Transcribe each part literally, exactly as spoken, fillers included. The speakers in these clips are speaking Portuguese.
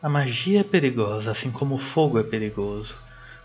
A magia é perigosa, assim como o fogo é perigoso.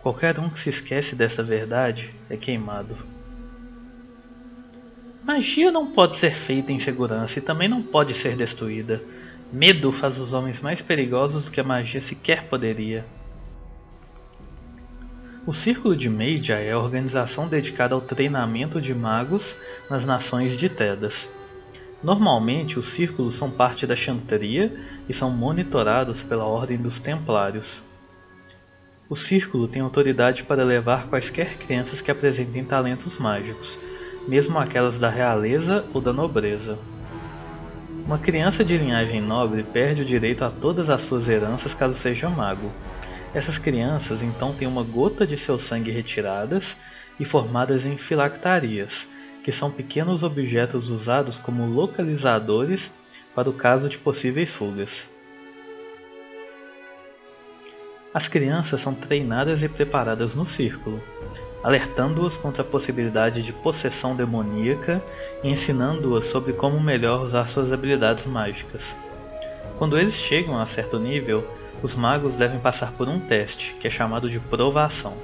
Qualquer um que se esquece dessa verdade é queimado. Magia não pode ser feita em segurança e também não pode ser destruída. Medo faz os homens mais perigosos do que a magia sequer poderia. O Círculo de Magi é a organização dedicada ao treinamento de magos nas nações de Tedas. Normalmente, os círculos são parte da Chantria e são monitorados pela Ordem dos Templários. O círculo tem autoridade para levar quaisquer crianças que apresentem talentos mágicos, mesmo aquelas da realeza ou da nobreza. Uma criança de linhagem nobre perde o direito a todas as suas heranças caso seja mago. Essas crianças então têm uma gota de seu sangue retiradas e formadas em filactérias, que são pequenos objetos usados como localizadores para o caso de possíveis fugas. As crianças são treinadas e preparadas no círculo, alertando-as contra a possibilidade de possessão demoníaca e ensinando-as sobre como melhor usar suas habilidades mágicas. Quando eles chegam a certo nível, os magos devem passar por um teste, que é chamado de provação.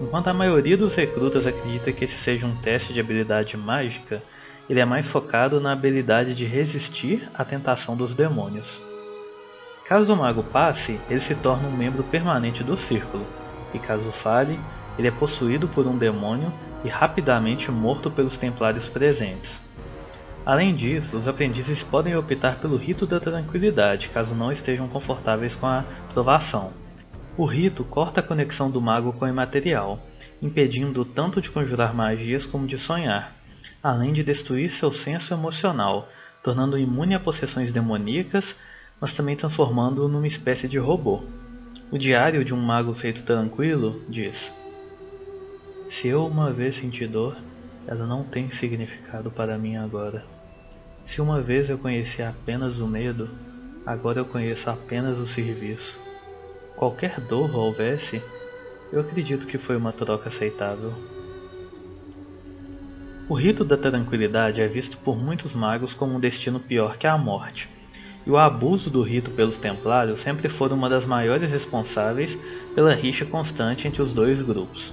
Enquanto a maioria dos recrutas acredita que esse seja um teste de habilidade mágica, ele é mais focado na habilidade de resistir à tentação dos demônios. Caso o mago passe, ele se torna um membro permanente do círculo, e caso falhe, ele é possuído por um demônio e rapidamente morto pelos templários presentes. Além disso, os aprendizes podem optar pelo rito da tranquilidade, caso não estejam confortáveis com a provação. O rito corta a conexão do mago com o imaterial, impedindo-o tanto de conjurar magias como de sonhar, além de destruir seu senso emocional, tornando-o imune a possessões demoníacas, mas também transformando-o numa espécie de robô. O diário de um mago feito tranquilo diz: "Se eu uma vez senti dor, ela não tem significado para mim agora. Se uma vez eu conhecia apenas o medo, agora eu conheço apenas o serviço. Qualquer dor houvesse, eu acredito que foi uma troca aceitável." O rito da tranquilidade é visto por muitos magos como um destino pior que a morte, e o abuso do rito pelos templários sempre foi uma das maiores responsáveis pela rixa constante entre os dois grupos.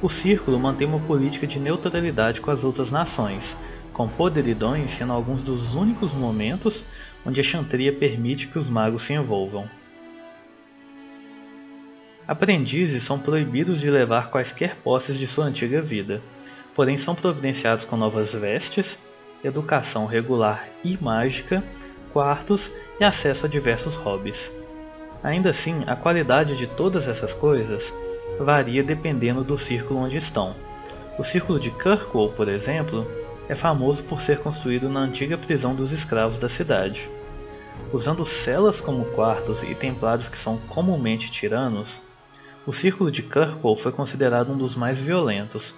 O círculo mantém uma política de neutralidade com as outras nações, com poderidões sendo alguns dos únicos momentos onde a Chantria permite que os magos se envolvam. Aprendizes são proibidos de levar quaisquer posses de sua antiga vida, porém são providenciados com novas vestes, educação regular e mágica, quartos e acesso a diversos hobbies. Ainda assim, a qualidade de todas essas coisas varia dependendo do círculo onde estão. O círculo de Kirkwall, por exemplo, é famoso por ser construído na antiga prisão dos escravos da cidade. Usando celas como quartos e templários que são comumente tiranos, o círculo de Kirkwall foi considerado um dos mais violentos,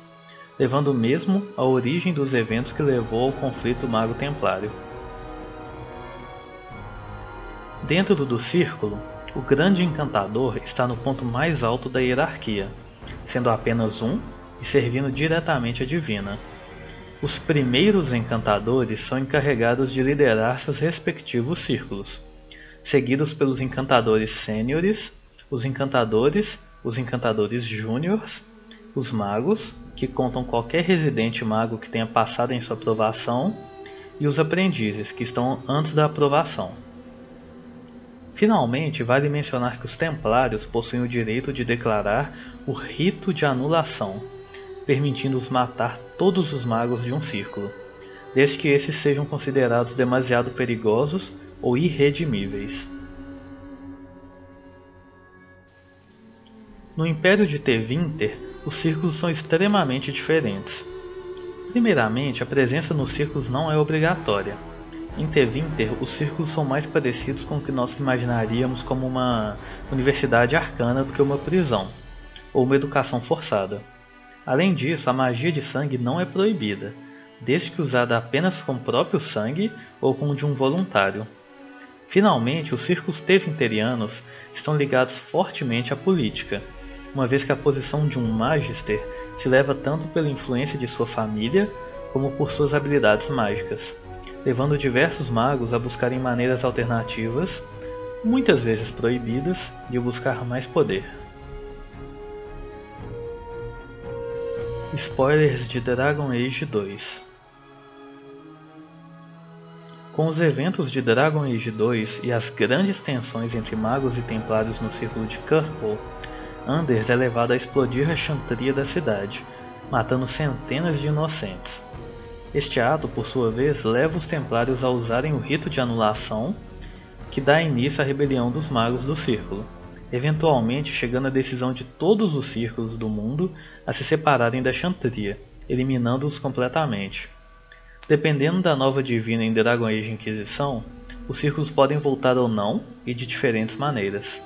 levando mesmo à origem dos eventos que levou ao conflito mago templário. Dentro do círculo, o Grande Encantador está no ponto mais alto da hierarquia, sendo apenas um e servindo diretamente a divina. Os Primeiros Encantadores são encarregados de liderar seus respectivos círculos, seguidos pelos Encantadores Sêniores, os Encantadores, os Encantadores Júniores, os Magos, que contam qualquer residente mago que tenha passado em sua aprovação, e os Aprendizes, que estão antes da aprovação. Finalmente, vale mencionar que os Templários possuem o direito de declarar o rito de anulação, permitindo-os matar todos os magos de um círculo, desde que esses sejam considerados demasiado perigosos ou irredimíveis. No Império de Tevinter, os círculos são extremamente diferentes. Primeiramente, a presença nos círculos não é obrigatória. Em Tevinter, os círculos são mais parecidos com o que nós imaginaríamos como uma universidade arcana do que uma prisão, ou uma educação forçada. Além disso, a magia de sangue não é proibida, desde que usada apenas com o próprio sangue ou com o de um voluntário. Finalmente, os círculos tevinterianos estão ligados fortemente à política, uma vez que a posição de um magister se leva tanto pela influência de sua família como por suas habilidades mágicas, levando diversos magos a buscarem maneiras alternativas muitas vezes proibidas, de buscar mais poder. Spoilers de Dragon Age dois. Com os eventos de Dragon Age dois e as grandes tensões entre magos e templários no Círculo de Kirkwall, Anders é levado a explodir a Chantria da cidade, matando centenas de inocentes. Este ato, por sua vez, leva os templários a usarem o rito de anulação, que dá início à rebelião dos magos do círculo, eventualmente chegando à decisão de todos os círculos do mundo a se separarem da Chantria, eliminando-os completamente. Dependendo da nova divina em Dragon Age Inquisição, os círculos podem voltar ou não, e de diferentes maneiras.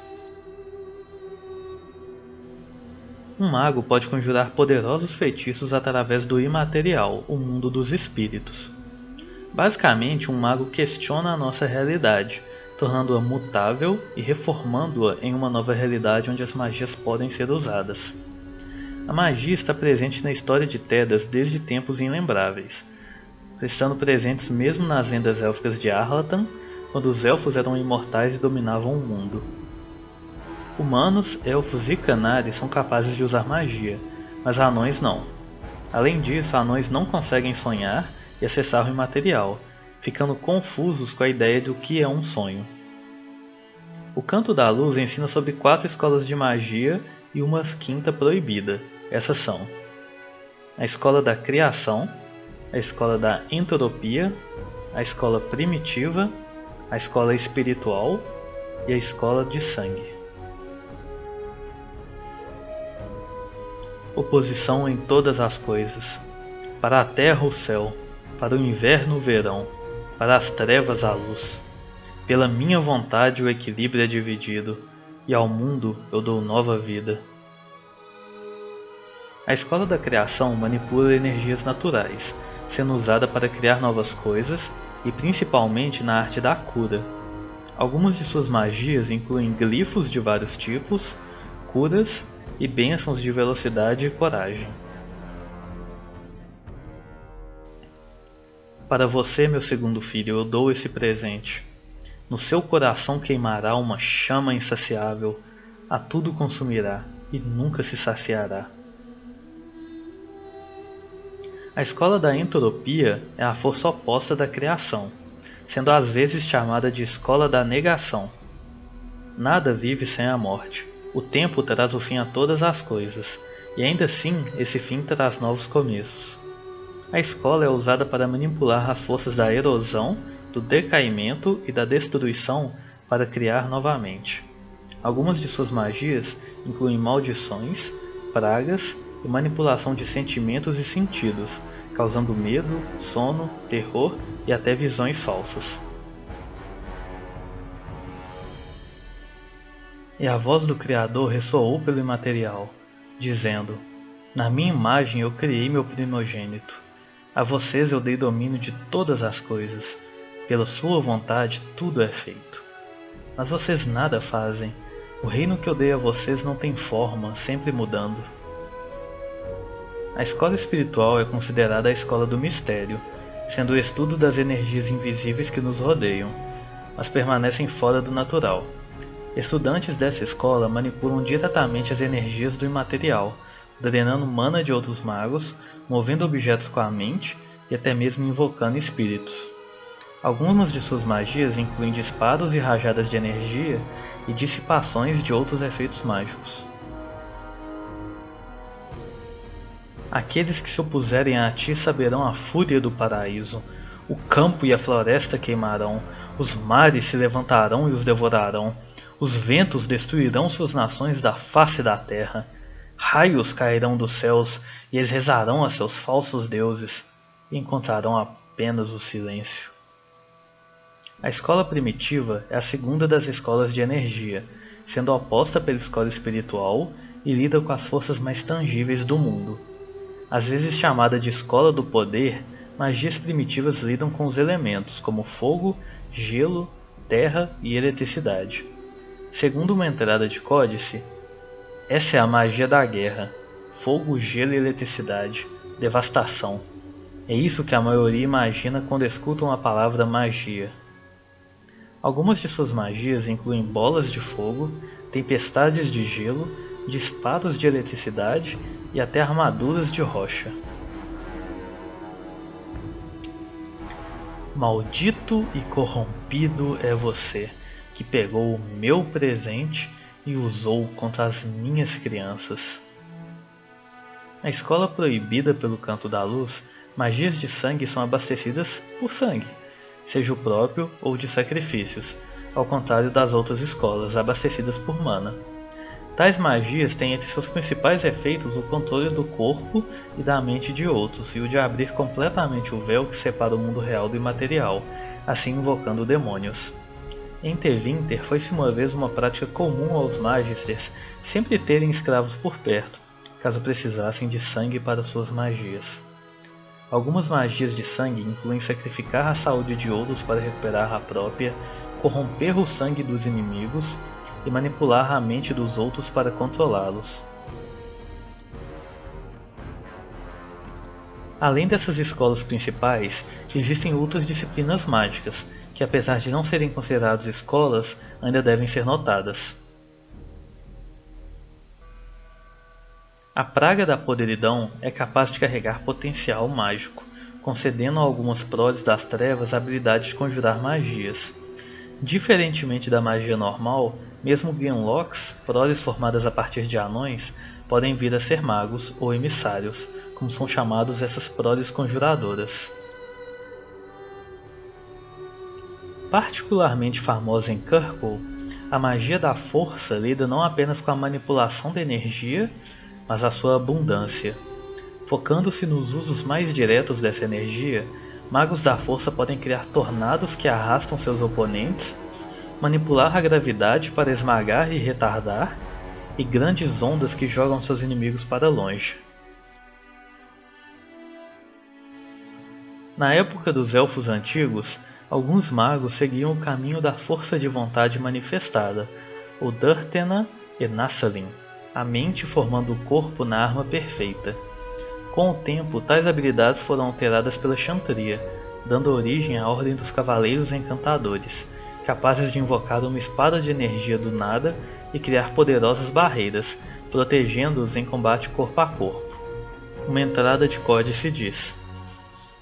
Um mago pode conjurar poderosos feitiços através do imaterial, o mundo dos espíritos. Basicamente, um mago questiona a nossa realidade, tornando-a mutável e reformando-a em uma nova realidade onde as magias podem ser usadas. A magia está presente na história de Tedas desde tempos inlembráveis, estando presentes mesmo nas lendas élficas de Arlathan, quando os elfos eram imortais e dominavam o mundo. Humanos, elfos e canários são capazes de usar magia, mas anões não. Além disso, anões não conseguem sonhar e acessar o imaterial, ficando confusos com a ideia do que é um sonho. O Canto da Luz ensina sobre quatro escolas de magia e uma quinta proibida. Essas são a Escola da Criação, a Escola da Entropia, a Escola Primitiva, a Escola Espiritual e a Escola de Sangue. Oposição em todas as coisas. Para a terra o céu, para o inverno o verão, para as trevas a luz. Pela minha vontade o equilíbrio é dividido, e ao mundo eu dou nova vida. A Escola da Criação manipula energias naturais, sendo usada para criar novas coisas e principalmente na arte da cura. Algumas de suas magias incluem glifos de vários tipos, curas e bênçãos de velocidade e coragem. Para você, meu segundo filho, eu dou esse presente. No seu coração queimará uma chama insaciável, a tudo consumirá e nunca se saciará. A Escola da Entropia é a força oposta da criação, sendo às vezes chamada de Escola da Negação. Nada vive sem a morte. O tempo traz o fim a todas as coisas, e ainda assim esse fim traz novos começos. A escola é usada para manipular as forças da erosão, do decaimento e da destruição para criar novamente. Algumas de suas magias incluem maldições, pragas e manipulação de sentimentos e sentidos, causando medo, sono, terror e até visões falsas. E a voz do Criador ressoou pelo imaterial, dizendo: na minha imagem eu criei meu primogênito. A vocês eu dei domínio de todas as coisas. Pela sua vontade tudo é feito. Mas vocês nada fazem. O reino que eu dei a vocês não tem forma, sempre mudando. A escola espiritual é considerada a escola do mistério, sendo o estudo das energias invisíveis que nos rodeiam, mas permanecem fora do natural. Estudantes dessa escola manipulam diretamente as energias do imaterial, drenando mana de outros magos, movendo objetos com a mente e até mesmo invocando espíritos. Algumas de suas magias incluem disparos e rajadas de energia e dissipações de outros efeitos mágicos. Aqueles que se opuserem a ti saberão a fúria do paraíso. O campo e a floresta queimarão, os mares se levantarão e os devorarão. Os ventos destruirão suas nações da face da terra. Raios cairão dos céus, e eles rezarão a seus falsos deuses, e encontrarão apenas o silêncio. A escola primitiva é a segunda das escolas de energia, sendo oposta pela escola espiritual e lida com as forças mais tangíveis do mundo. Às vezes chamada de escola do poder, magias primitivas lidam com os elementos, como fogo, gelo, terra e eletricidade. Segundo uma entrada de códice, essa é a magia da guerra: fogo, gelo e eletricidade, devastação. É isso que a maioria imagina quando escutam a palavra magia. Algumas de suas magias incluem bolas de fogo, tempestades de gelo, disparos de eletricidade e até armaduras de rocha. Maldito e corrompido é você, que pegou o meu presente e usou contra as minhas crianças. Na escola proibida pelo Canto da Luz, magias de sangue são abastecidas por sangue, seja o próprio ou de sacrifícios, ao contrário das outras escolas, abastecidas por mana. Tais magias têm entre seus principais efeitos o controle do corpo e da mente de outros, e o de abrir completamente o véu que separa o mundo real do imaterial, assim invocando demônios. Em Tevinter foi-se uma vez uma prática comum aos magisters sempre terem escravos por perto, caso precisassem de sangue para suas magias. Algumas magias de sangue incluem sacrificar a saúde de outros para recuperar a própria, corromper o sangue dos inimigos e manipular a mente dos outros para controlá-los. Além dessas escolas principais, existem outras disciplinas mágicas, que apesar de não serem consideradas escolas, ainda devem ser notadas. A Praga da Podridão é capaz de carregar potencial mágico, concedendo a algumas proles das trevas a habilidade de conjurar magias. Diferentemente da magia normal, mesmo genlocks, proles formadas a partir de anões, podem vir a ser magos ou emissários, como são chamados essas proles conjuradoras. Particularmente famosa em Kirkwall, a magia da força lida não apenas com a manipulação da energia, mas a sua abundância. Focando-se nos usos mais diretos dessa energia, magos da força podem criar tornados que arrastam seus oponentes, manipular a gravidade para esmagar e retardar, e grandes ondas que jogam seus inimigos para longe. Na época dos elfos antigos, alguns magos seguiam o caminho da força de vontade manifestada, o Dirthamen e Nassalin, a mente formando o corpo na arma perfeita. Com o tempo, tais habilidades foram alteradas pela Chantria, dando origem à Ordem dos Cavaleiros Encantadores, capazes de invocar uma espada de energia do nada e criar poderosas barreiras, protegendo-os em combate corpo a corpo. Uma entrada de códice diz: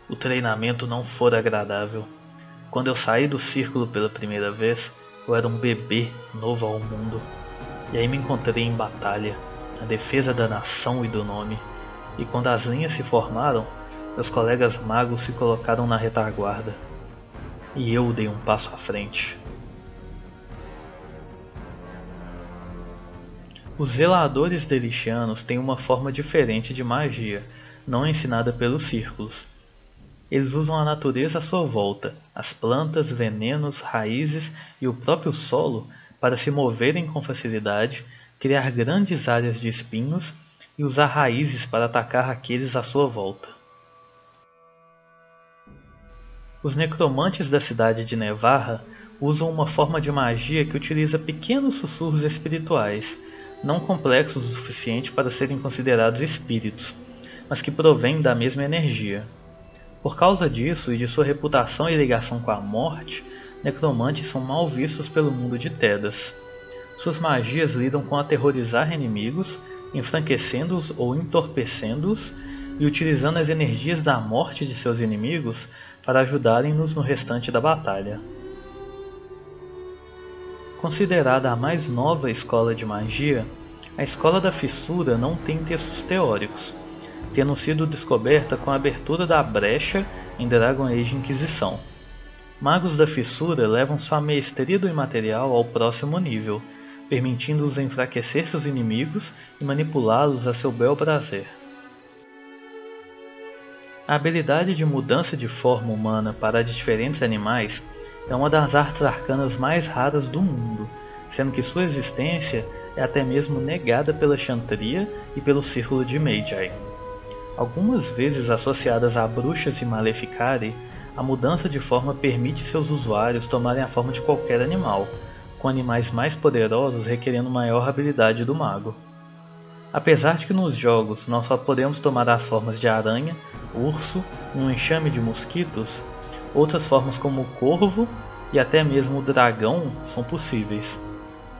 "O treinamento não fora agradável. Quando eu saí do círculo pela primeira vez, eu era um bebê novo ao mundo. E aí me encontrei em batalha, na defesa da nação e do nome. E quando as linhas se formaram, meus colegas magos se colocaram na retaguarda. E eu dei um passo à frente." Os zeladores delixianos têm uma forma diferente de magia, não ensinada pelos círculos. Eles usam a natureza à sua volta, as plantas, venenos, raízes e o próprio solo para se moverem com facilidade, criar grandes áreas de espinhos e usar raízes para atacar aqueles à sua volta. Os necromantes da cidade de Nevarra usam uma forma de magia que utiliza pequenos sussurros espirituais, não complexos o suficiente para serem considerados espíritos, mas que provêm da mesma energia. Por causa disso e de sua reputação e ligação com a morte, necromantes são mal vistos pelo mundo de Tedas. Suas magias lidam com aterrorizar inimigos, enfraquecendo-os ou entorpecendo-os, e utilizando as energias da morte de seus inimigos para ajudarem-nos no restante da batalha. Considerada a mais nova escola de magia, a Escola da Fissura não tem textos teóricos, tendo sido descoberta com a abertura da brecha em Dragon Age Inquisição. Magos da Fissura levam sua maestria do imaterial ao próximo nível, permitindo-os enfraquecer seus inimigos e manipulá-los a seu bel prazer. A habilidade de mudança de forma humana para diferentes animais é uma das artes arcanas mais raras do mundo, sendo que sua existência é até mesmo negada pela Chantria e pelo Círculo de Magi. Algumas vezes associadas a bruxas e maleficari, a mudança de forma permite seus usuários tomarem a forma de qualquer animal, com animais mais poderosos requerendo maior habilidade do mago. Apesar de que nos jogos nós só podemos tomar as formas de aranha, urso, um enxame de mosquitos, outras formas como o corvo e até mesmo o dragão são possíveis.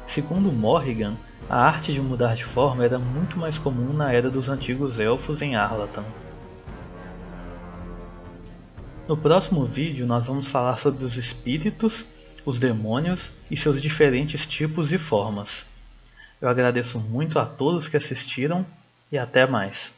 Segundo Morrigan, a arte de mudar de forma era muito mais comum na Era dos Antigos Elfos em Arlathan. No próximo vídeo nós vamos falar sobre os espíritos, os demônios e seus diferentes tipos e formas. Eu agradeço muito a todos que assistiram e até mais.